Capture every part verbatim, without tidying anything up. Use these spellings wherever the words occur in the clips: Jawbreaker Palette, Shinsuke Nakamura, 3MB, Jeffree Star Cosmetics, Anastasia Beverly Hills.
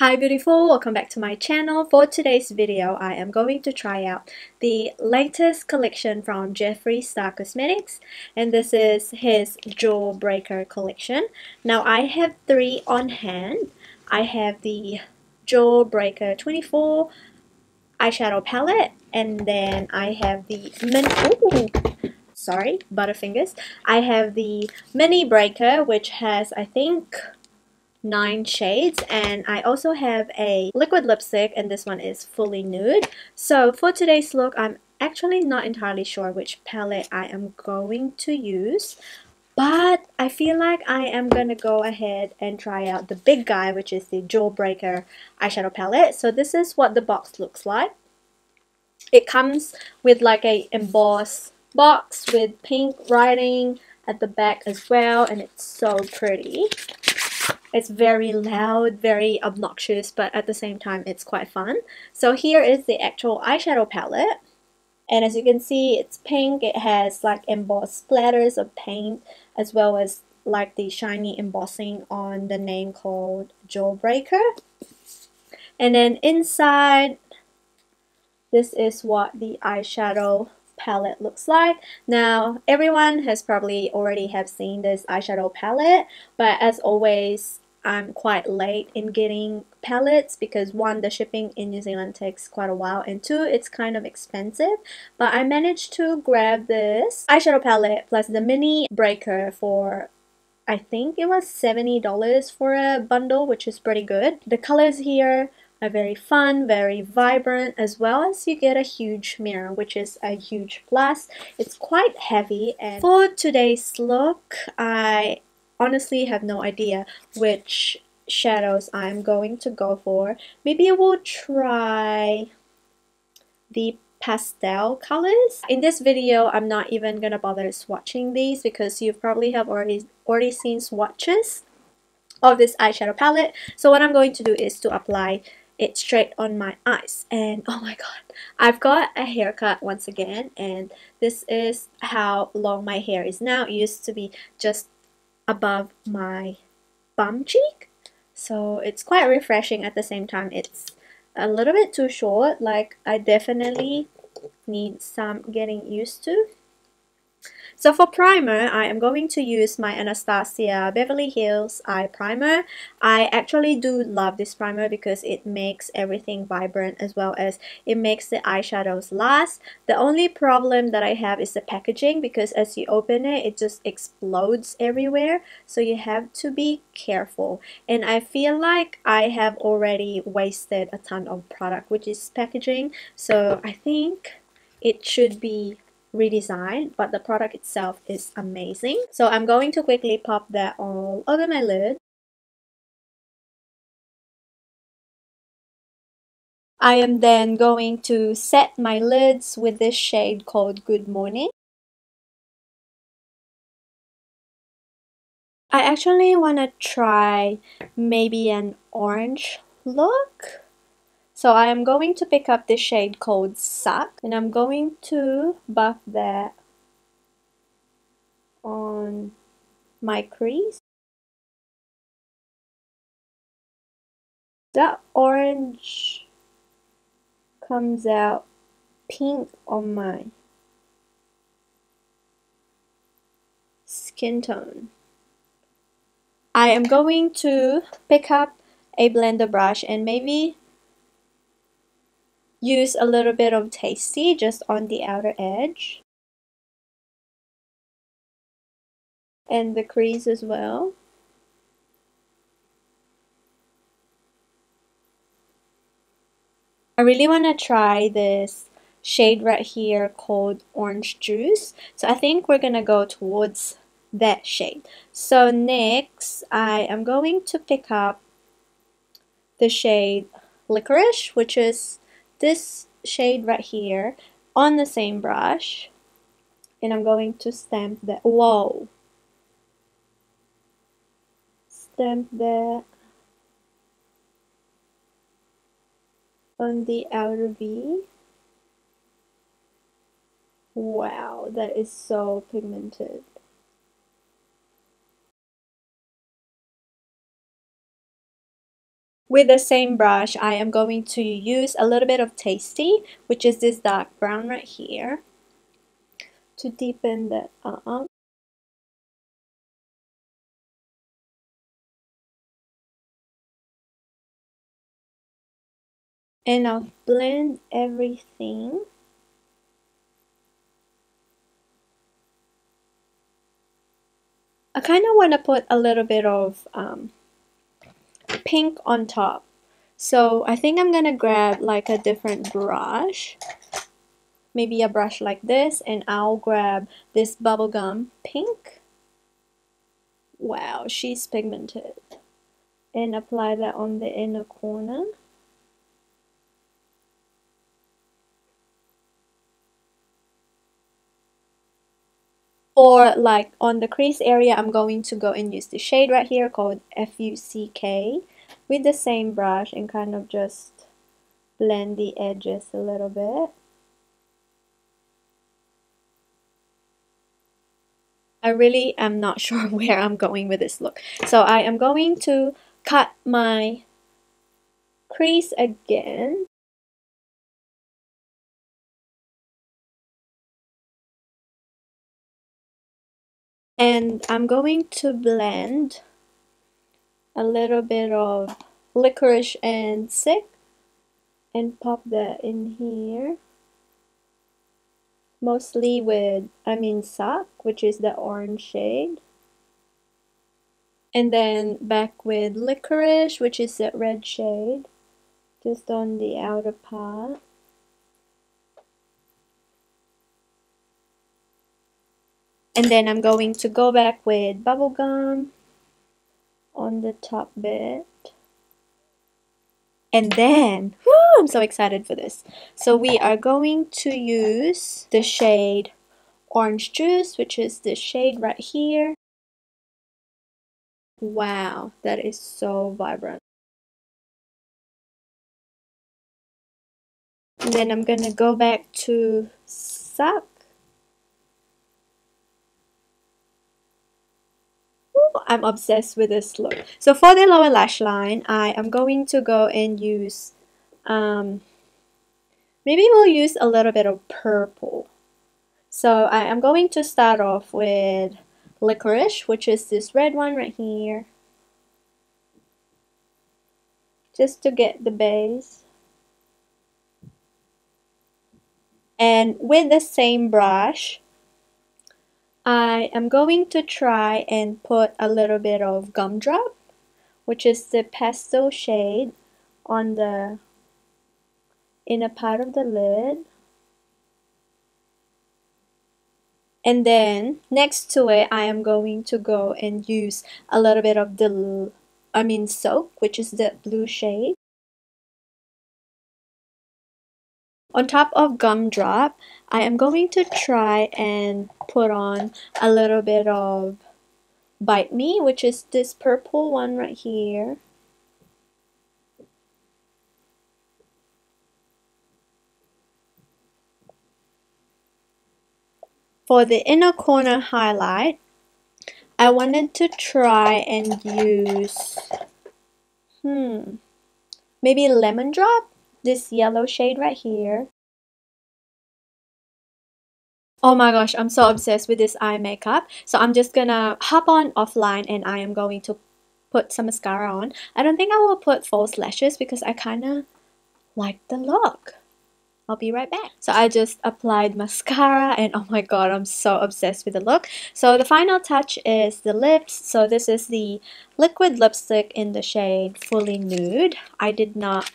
Hi beautiful, welcome back to my channel. For today's video, I am going to try out the latest collection from Jeffree Star Cosmetics, and this is his Jawbreaker collection. Now I have three on hand. I have the Jawbreaker twenty-four eyeshadow palette, and then I have the Min Ooh, sorry, Butterfingers. I have the Mini Breaker, which has, I think, nine shades, and I also have a liquid lipstick, and this one is fully nude. So for today's look, I'm actually not entirely sure which palette I am going to use, but I feel like I am gonna go ahead and try out the big guy, which is the Jawbreaker eyeshadow palette. So this is what the box looks like. It comes with like a embossed box with pink writing at the back as well, and it's so pretty. It's very loud, very obnoxious, but at the same time it's quite fun. So here is the actual eyeshadow palette, and as you can see, it's pink. It has like embossed splatters of paint, as well as like the shiny embossing on the name called Jawbreaker. And then inside, this is what the eyeshadow palette looks like. Now everyone has probably already have seen this eyeshadow palette, but as always, I'm quite late in getting palettes because one, the shipping in New Zealand takes quite a while, and two, it's kind of expensive. But I managed to grab this eyeshadow palette plus the Mini Breaker for, I think it was seventy dollars for a bundle, which is pretty good. The colors here are very fun, very vibrant, as well as you get a huge mirror, which is a huge plus. It's quite heavy, and for today's look, I honestly have no idea which shadows I'm going to go for. Maybe I will try the pastel colors. In this video, I'm not even gonna bother swatching these because you probably have already already seen swatches of this eyeshadow palette. So what I'm going to do is to apply it straight on my eyes. And oh my god, I've got a haircut once again, and this is how long my hair is now. It used to be just above my bum cheek, so it's quite refreshing. At the same time, it's a little bit too short. Like, I definitely need some getting used to. So for primer, I am going to use my Anastasia Beverly Hills Eye Primer. I actually do love this primer because it makes everything vibrant, as well as it makes the eyeshadows last. The only problem that I have is the packaging, because as you open it, it just explodes everywhere. So you have to be careful. And I feel like I have already wasted a ton of product, which is packaging. So I think it should be redesigned, but the product itself is amazing. So I'm going to quickly pop that all over my lid. I am then going to set my lids with this shade called Good Morning. I actually want to try maybe an orange look. So I am going to pick up this shade called Suck, and I'm going to buff that on my crease. That orange comes out pink on my skin tone. I am going to pick up a blender brush and maybe use a little bit of Tasty just on the outer edge and the crease as well. I really want to try this shade right here called Orange Juice, so I think we're gonna go towards that shade. So next, I am going to pick up the shade Licorice, which is this shade right here, on the same brush, and I'm going to stamp that. Whoa! Stamp that on the outer V. Wow, that is so pigmented. With the same brush, I am going to use a little bit of Tasty, which is this dark brown right here, to deepen that up. And I'll blend everything. I kind of want to put a little bit of um, pink on top. So I think I'm going to grab like a different brush. Maybe a brush like this, and I'll grab this bubblegum pink. Wow, she's pigmented. And apply that on the inner corner. Or like on the crease area, I'm going to go and use the shade right here called F U C K with the same brush and kind of just blend the edges a little bit. I really am not sure where I'm going with this look. So I am going to cut my crease again. And I'm going to blend a little bit of Licorice and Sick and pop that in here. Mostly with, I mean, Sock, which is the orange shade. And then back with Licorice, which is the red shade, just on the outer part. And then I'm going to go back with bubblegum on the top bit. And then, whoo, I'm so excited for this. So we are going to use the shade Orange Juice, which is this shade right here. Wow, that is so vibrant. And then I'm gonna go back to Suck. I'm obsessed with this look. So for the lower lash line, I am going to go and use, um, maybe we'll use a little bit of purple. So I am going to start off with Licorice, which is this red one right here, just to get the base. And with the same brush, I am going to try and put a little bit of Gumdrop, which is the pastel shade, on the inner part of the lid. And then next to it, I am going to go and use a little bit of the, I mean, Soak, which is the blue shade. On top of Gumdrop, I am going to try and put on a little bit of Bite Me, which is this purple one right here. For the inner corner highlight, I wanted to try and use, hmm, maybe Lemon Drop, this yellow shade right here. Oh my gosh, I'm so obsessed with this eye makeup. So I'm just gonna hop on offline and I am going to put some mascara on. I don't think I will put false lashes because I kind of like the look. I'll be right back. So I just applied mascara and oh my god, I'm so obsessed with the look. So the final touch is the lips. So this is the liquid lipstick in the shade Fully Nude. I did not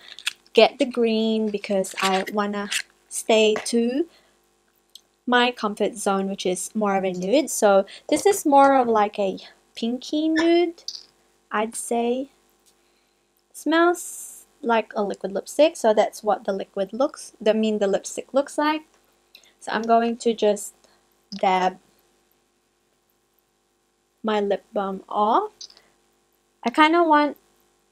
get the green because I wanna stay to my comfort zone, which is more of a nude. So this is more of like a pinky nude, I'd say. Smells like a liquid lipstick, so that's what the liquid looks, I mean the lipstick looks like. So I'm going to just dab my lip balm off. I kind of want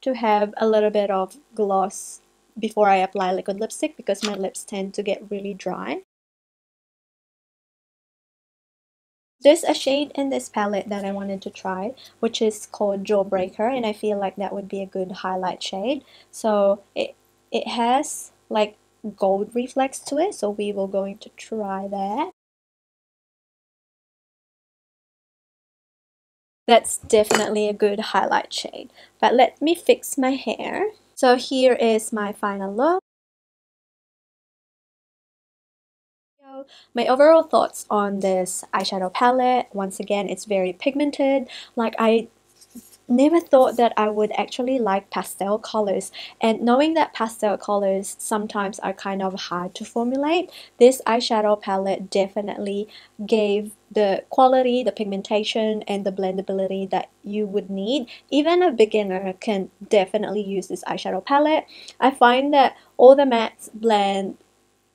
to have a little bit of gloss before I apply liquid lipstick because my lips tend to get really dry. There's a shade in this palette that I wanted to try, which is called Jawbreaker, and I feel like that would be a good highlight shade. So it, it has like gold reflex to it, so we will going to try that. That's definitely a good highlight shade. But let me fix my hair. So here is my final look. My overall thoughts on this eyeshadow palette, once again, it's very pigmented. Like, I never thought that I would actually like pastel colors, and knowing that pastel colors sometimes are kind of hard to formulate, this eyeshadow palette definitely gave the quality, the pigmentation, and the blendability that you would need. Even a beginner can definitely use this eyeshadow palette. I find that all the mattes blend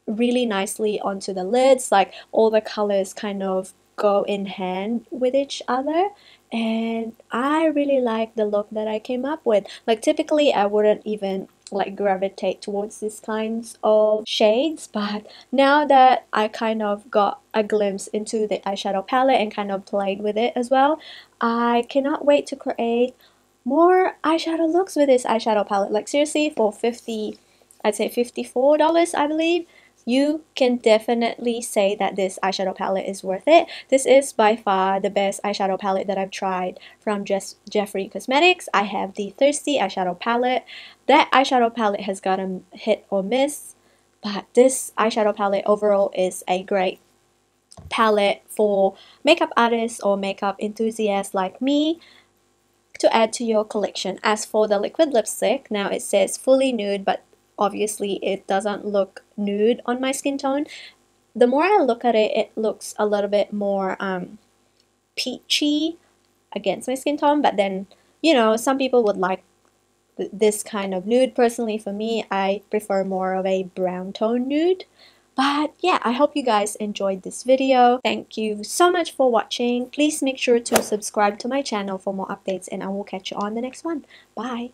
really nicely onto the lids, like all the colors kind of go in hand with each other, and I really like the look that I came up with. Like, typically I wouldn't even like gravitate towards these kinds of shades, but now that I kind of got a glimpse into the eyeshadow palette and kind of played with it as well, I cannot wait to create more eyeshadow looks with this eyeshadow palette. Like, seriously, for fifty, I'd say fifty-four dollars, I believe, you can definitely say that this eyeshadow palette is worth it. This is by far the best eyeshadow palette that I've tried from Jeff Jeffree Cosmetics. I have the Thirsty eyeshadow palette. That eyeshadow palette has got a hit or miss, but this eyeshadow palette overall is a great palette for makeup artists or makeup enthusiasts like me to add to your collection. As for the liquid lipstick, now it says fully nude, but obviously it doesn't look nude on my skin tone. The more I look at it, it looks a little bit more um, peachy against my skin tone, but then, you know, some people would like th this kind of nude. Personally, for me, I prefer more of a brown tone nude. But yeah, I hope you guys enjoyed this video. Thank you so much for watching. Please make sure to subscribe to my channel for more updates, and I will catch you on the next one. Bye!